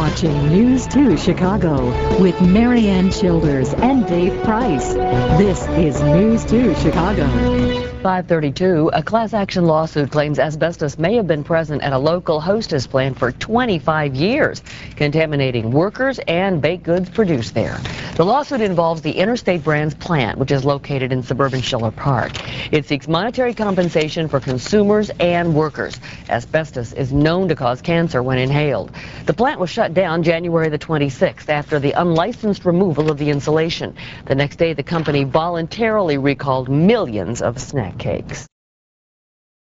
watching News 2 Chicago with Mary Ann Childers and Dave Price. This is News 2 Chicago. 5:32, a class action lawsuit claims asbestos may have been present at a local Hostess plant for 25 years, contaminating workers and baked goods produced there. The lawsuit involves the Interstate Brands plant, which is located in suburban Schiller Park. It seeks monetary compensation for consumers and workers. Asbestos is known to cause cancer when inhaled. The plant was shut down January the 26th after the unlicensed removal of the insulation. The next day, the company voluntarily recalled millions of snack cakes.